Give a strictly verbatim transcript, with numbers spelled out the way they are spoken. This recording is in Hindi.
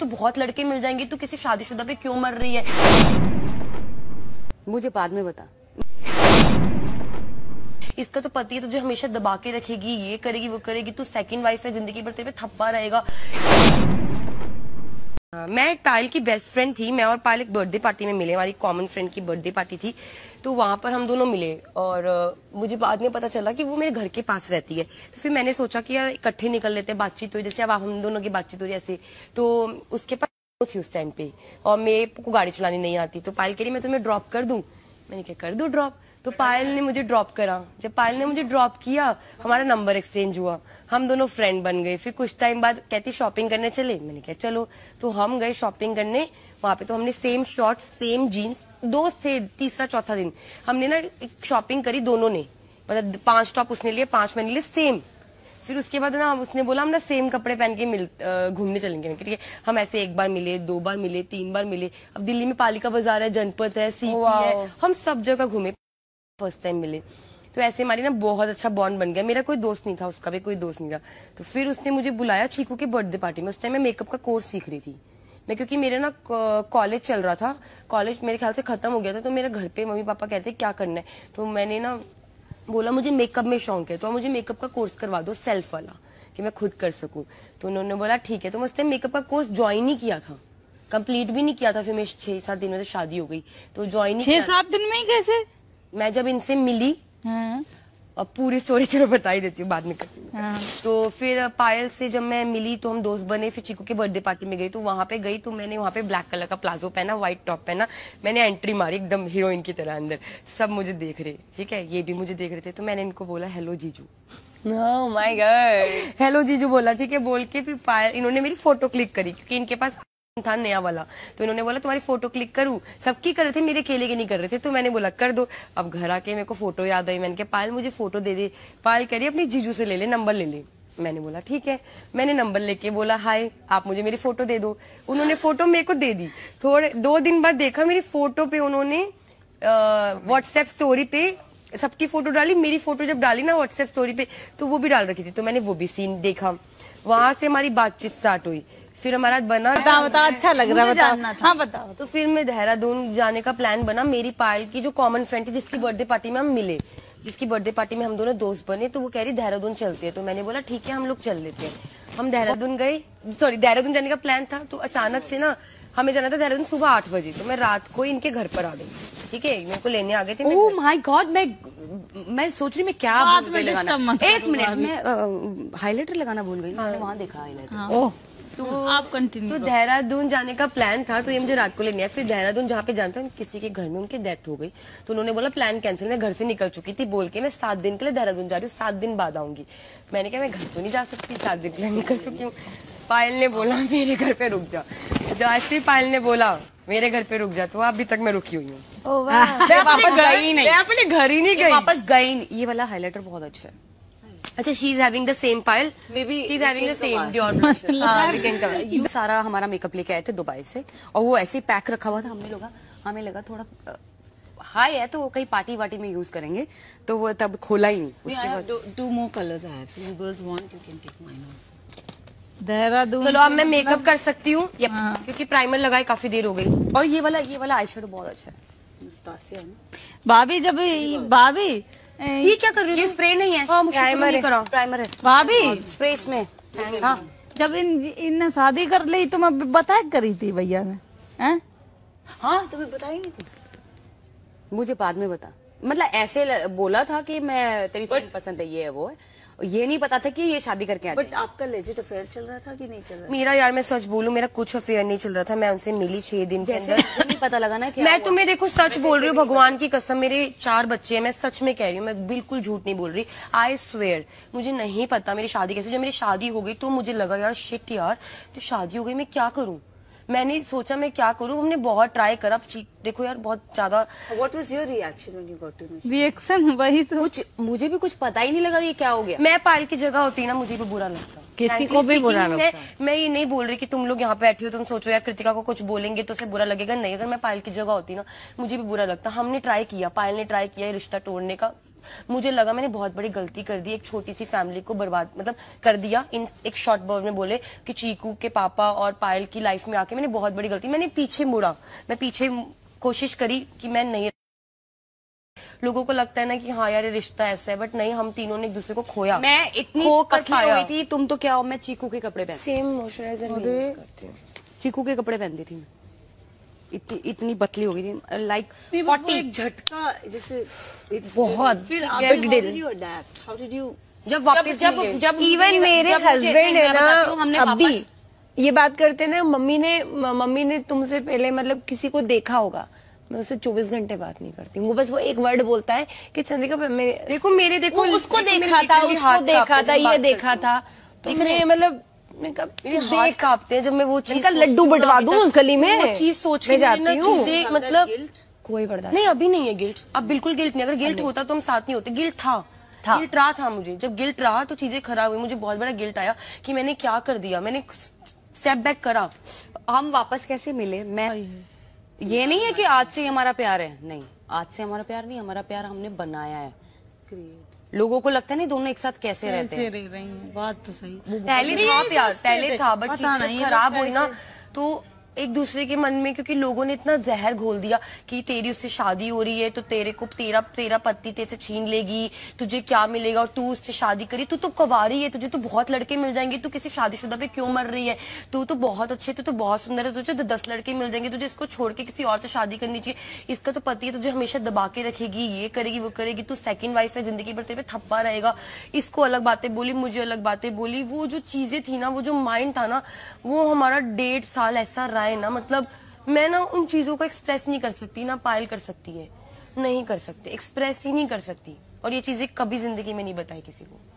तो बहुत लड़के मिल जाएंगे, तू किसी शादीशुदा पे क्यों मर रही है? मुझे बाद में बता। इसका तो पति है तुझे हमेशा दबा के रखेगी, ये करेगी वो करेगी, तू सेकंड वाइफ है, जिंदगी भर तेरे पे थप्पा रहेगा। मैं पायल की बेस्ट फ्रेंड थी, मैं और पायल एक बर्थडे पार्टी में मिले, हमारी कॉमन फ्रेंड की बर्थडे पार्टी थी, तो वहाँ पर हम दोनों मिले और मुझे बाद में पता चला कि वो मेरे घर के पास रहती है। तो फिर मैंने सोचा कि यार इकट्ठे निकल लेते हैं, बातचीत हुई, जैसे अब हम दोनों की बातचीत हुई ऐसे। तो उसके पास थी उस टाइम पे और मेरे को गाड़ी चलानी नहीं आती, तो पायल कह रही मैं तुम्हें ड्रॉप कर दूं। मैंने कहा कर दो ड्रॉप, तो पायल ने मुझे ड्रॉप करा। जब पायल ने मुझे ड्रॉप किया हमारा नंबर एक्सचेंज हुआ, हम दोनों फ्रेंड बन गए। फिर कुछ टाइम बाद कहती शॉपिंग करने चले, मैंने कहा चलो, तो हम गए शॉपिंग करने। वहाँ पे तो हमने सेम शॉर्ट्स सेम जीन्स, दोस्त थे, तीसरा चौथा दिन हमने ना शॉपिंग करी दोनों ने, मतलब पांच टॉप उसने लिए पांच मैंने लिए सेम। फिर उसके बाद ना उसने बोला हम ना सेम कपड़े पहन के मिल घूमने चलेंगे। ठीक है, हम ऐसे एक बार मिले, दो बार मिले, तीन बार मिले। अब दिल्ली में पालिका बाजार है, जनपथ है, सीपी है, हम सब जगह घूमे, फर्स्ट टाइम मिले। तो ऐसे हमारी ना बहुत अच्छा बॉन्ड बन गया। मेरा कोई दोस्त नहीं था, उसका भी कोई दोस्त नहीं था। तो फिर उसने मुझे बुलाया चीकू के बर्थडे पार्टी में। उस टाइम मैं मेकअप का कोर्स सीख रही थी मैं, क्योंकि मेरा ना कॉलेज चल रहा था, कॉलेज मेरे ख्याल से खत्म हो गया था। तो मेरे घर पे मम्मी पापा कहते क्या करना है, तो मैंने ना बोला मुझे मेकअप में शौक है, तो मुझे मेकअप का कोर्स करवा दो सेल्फ वाला, कि मैं खुद कर सकूं। तो उन्होंने बोला ठीक है। तो मैं उस टाइम मेकअप का कोर्स ज्वाइन ही किया था, कंप्लीट भी नहीं किया था। फिर मैं छह सात दिन में तो शादी हो गई, तो ज्वाइन छह सात दिन में ही कैसे? मैं जब इनसे मिली, अब पूरी स्टोरी चलो बता ही देती हूँ, बाद में करती हूँ। तो फिर पायल से जब मैं मिली तो हम दोस्त बने। फिर चीकू के बर्थडे पार्टी में गई, तो वहाँ पे गई तो मैंने वहाँ पे ब्लैक कलर का प्लाजो पहना, व्हाइट टॉप पहना, मैंने एंट्री मारी एकदम हीरोइन की तरह अंदर। सब मुझे देख रहे, ठीक है, ये भी मुझे देख रहे थे। तो मैंने इनको बोला हेलो जीजू, ओह माय गॉड, हेलो जीजू बोला, ठीक है। बोल के फिर पायल, इन्होंने मेरी फोटो क्लिक करी क्योंकि इनके पास था नया वाला, तो इन्होंने बोला तुम्हारी फोटो क्लिक करूं। सबकी कर रहे थे, मेरे केले के नहीं कर रहे थे। तो मैंने बोला कर दो। अब घर आके मेरे को फोटो याद आई, मैंने कहा पायल मुझे फोटो दे दे। पायल कह रही अपने जीजू से ले ले, नंबर ले ले। मैंने बोला ठीक है। मैंने नंबर लेके बोला हाय आप मुझे मेरी फोटो दे दो। उन्होंने फोटो मेरे को दे दी। थोड़े दो दिन बाद देखा मेरी फोटो पे उन्होंने व्हाट्सएप स्टोरी पे सबकी फोटो डाली, मेरी फोटो जब डाली ना व्हाट्सएप स्टोरी पे तो वो भी डाल रखी थी। तो मैंने वो भी सीन देखा, वहां से हमारी बातचीत स्टार्ट हुई। फिर हमारा बना बता बता अच्छा लग रहा है, हाँ बताओ। तो फिर मैं देहरादून जाने का प्लान बना। मेरी पायल की जो कॉमन फ्रेंड थी जिसकी बर्थडे पार्टी में हम मिले, जिसकी बर्थडे पार्टी में हम दोनों दोस्त बने, तो वो कह रही देहरादून चलते हैं। तो मैंने बोला ठीक है हम लोग चल लेते हैं। हम देहरादून गए, सॉरी देहरादून जाने का प्लान था। तो अचानक से ना हमें जाना था देहरादून सुबह आठ बजे, तो मैं रात को इनके घर पर आ गई, ठीक है, मेरे को लेने आ गए थे। ओह माय गॉड, मैं मैं सोच रही मैं क्या भूल गई लगाना, एक मिनट मैं हाइलाइटर लगाना भूल गई, मैंने वहां देखा हाइलाइटर। तो आप कंटिन्यू। तो देहरादून जाने का प्लान था, तो ये मुझे रात को लेने आया। फिर देहरादून जहाँ पे जानता हूँ किसी के घर में उनकी डेथ हो गई, तो उन्होंने बोला प्लान कैंसिल। मैं घर से निकल चुकी थी बोल के मैं सात दिन के लिए देहरादून जा रही हूँ, सात दिन बाद आऊंगी। मैंने कहा मैं घर तो नहीं जा सकती, सात दिन के लिए निकल चुकी हूँ। पायल ने बोला मेरे घर पे रुक जा। जैसे ही पायल ने बोला मेरे घर पे रुक जा, तो अभी तक मैं रुकी हुई हूँ। मैं वापस गई नहीं, मैं अपने घर ही नहीं गई, वापस गई नहीं। ये वाला हाइलाइटर बहुत अच्छा है। अच्छा, she is having the same pile, maybe she is having the same Dior brush. We can cover. You सारा हमारा मेकअप लेके आए थे दुबई से, और वो ऐसे ही पैक रखा हुआ था। हमने लोग हमें लगा थोड़ा हाई है तो कहीं पार्टी वार्टी में यूज करेंगे, तो वो तब खोला ही नहीं। उसके बाद two more colors I have, so you girls want you can take mine also. Dehradun चलो अब मैं मेकअप कर सकती हूँ क्योंकि प्राइमर लगाए काफी देर हो गई। और ये वाला ये वाला आई शेडो बहुत अच्छा है। भाभी जब भाभी ये क्या कर रही हो? ये स्प्रे नहीं है, प्राइमर है, प्राइमर है भाभी, स्प्रे इसमें। हाँ जब इन इनने शादी कर ली तो मैं बताया करी थी भैया ने, हैं? हाँ तुम्हें बताई नहीं थी, मुझे बाद में बता। मतलब ऐसे बोला था कि मैं तेरी फ्रेंड पसंद है, ये है वो है, ये नहीं पता था कि ये शादी करके आए। बट आपका लेजिट अफेयर चल रहा था कि नहीं चल रहा? मेरा यार मैं सच बोलूं मेरा कुछ अफेयर नहीं चल रहा था। मैं उनसे मिली छह दिन के अंदर, नहीं पता लगा ना क्या मैं हुआ? तुम्हें देखो सच बोल रही हूँ, भगवान की कसम, मेरे चार बच्चे हैं, मैं सच में कह रही हूँ, मैं बिल्कुल झूठ नहीं बोल रही, आई स्वेयर। मुझे नहीं पता मेरी शादी कैसे, जब मेरी शादी हो गई तो मुझे लगा यार शिट यार तो शादी हो गई, मैं क्या करूँ? मैंने सोचा मैं क्या करूं, हमने बहुत ट्राई करा। देखो यार बहुत ज्यादा। What was your reaction when you got to know? Reaction वही तो, कुछ मुझे भी कुछ पता ही नहीं लगा ये क्या हो गया। मैं पायल की जगह होती ना मुझे भी बुरा लगता, किसी को भी बुरा लगता। मैं ये नहीं बोल रही कि तुम लोग यहाँ पे बैठे हो तुम सोचो यार कृतिका को कुछ बोलेंगे तो उसे बुरा लगेगा, नहीं। अगर मैं पायल की जगह होती ना मुझे भी बुरा लगता। हमने ट्राई किया, पायल ने ट्राई किया रिश्ता तोड़ने का, मुझे लगा मैंने बहुत बड़ी गलती कर दी, एक छोटी सी फैमिली को बर्बाद मतलब कर दिया। इन एक शॉर्ट वर्ड में बोले कि चीकू के पापा और पायल की लाइफ में आके मैंने बहुत बड़ी गलती, मैंने पीछे मुड़ा, मैं पीछे कोशिश करी कि मैं नहीं। लोगों को लगता है ना कि हाँ यार ये रिश्ता ऐसा है, बट नहीं, हम तीनों ने एक दूसरे को खोया। मैं इतनी खो पतली हुई थी, तुम तो क्या हो, मैं चीकू के कपड़े पहनती, सेम मॉइस्चराइजर भी यूज करती हूँ, चीकू के कपड़े पहनती थी मैं, इतनी इतनी पतली हो गई थी, लाइक फोर्टी, एक झटका जैसे बहुत। फिर हाउ डिड यू, जब वापस जब जब इवन मेरे हस्बैंड है ना, अभी ये बात करते ना, मम्मी ने मम्मी ने तुमसे पहले मतलब किसी को देखा होगा, मैं उससे चौबीस घंटे बात नहीं करती हूँ, वो बस वो एक वर्ड बोलता है कि चंद्रिका मेरे देखो मेरे देखो उसको देखा था, उसको देखा था, ये देखा था, तुमने मतलब हाथ कांपते हैं जब मैं वो चीज, लड्डू बटवा दूं उस गली में, चीज सोच के जाती हूँ, मतलब कोई बर्दाश्त नहीं। अभी नहीं है गिल्ट, अब बिल्कुल गिल्ट नहीं, अगर गिल्ट होता तो हम साथ नहीं होते। गिल्ट था था गिल्ट रहा था मुझे, जब गिल्ट रहा तो चीजें खराब हुई, मुझे बहुत बड़ा गिल्ट आया कि मैंने क्या कर दिया, मैंने स्टेप बैक करा। हम वापस कैसे मिले, मैं ये नहीं है कि आज से हमारा प्यार है, नहीं, आज से हमारा प्यार नहीं, हमारा प्यार हमने बनाया है। लोगों को लगता है नहीं दोनों एक साथ कैसे रहते हैं, रह रही हैं, बात तो सही। पहले था प्यार, पहले था, बट चीज खराब हुई ना तो एक दूसरे के मन में, क्योंकि लोगों ने इतना जहर घोल दिया कि तेरी उससे शादी हो रही है तो तेरे को तेरा तेरा पति तेरे से छीन लेगी, तुझे क्या मिलेगा, और तू उससे शादी करी, तू तो कुंवारी है, तुझे तो बहुत लड़के मिल जाएंगे, तू किसी शादीशुदा पे क्यों मर रही है, तू तो बहुत अच्छे, तू तो बहुत सुंदर है, तुझे तो दस लड़के मिल जाएंगे, तुझे इसको छोड़ के किसी और से शादी करनी चाहिए, इसका तो पति है तुझे हमेशा दबा के रखेगी, ये करेगी वो करेगी, तू सेकेंड वाइफ है, जिंदगी भर तेरे पे थप्पा रहेगा। इसको अलग बातें बोली, मुझे अलग बातें बोली, वो जो चीजें थी ना, वो जो माइंड था ना, वो हमारा डेढ़ साल ऐसा ना, मतलब मैं ना उन चीजों को एक्सप्रेस नहीं कर सकती, ना पायल कर सकती है, नहीं कर सकते, एक्सप्रेस ही नहीं कर सकती, और ये चीजें कभी जिंदगी में नहीं बताई किसी को।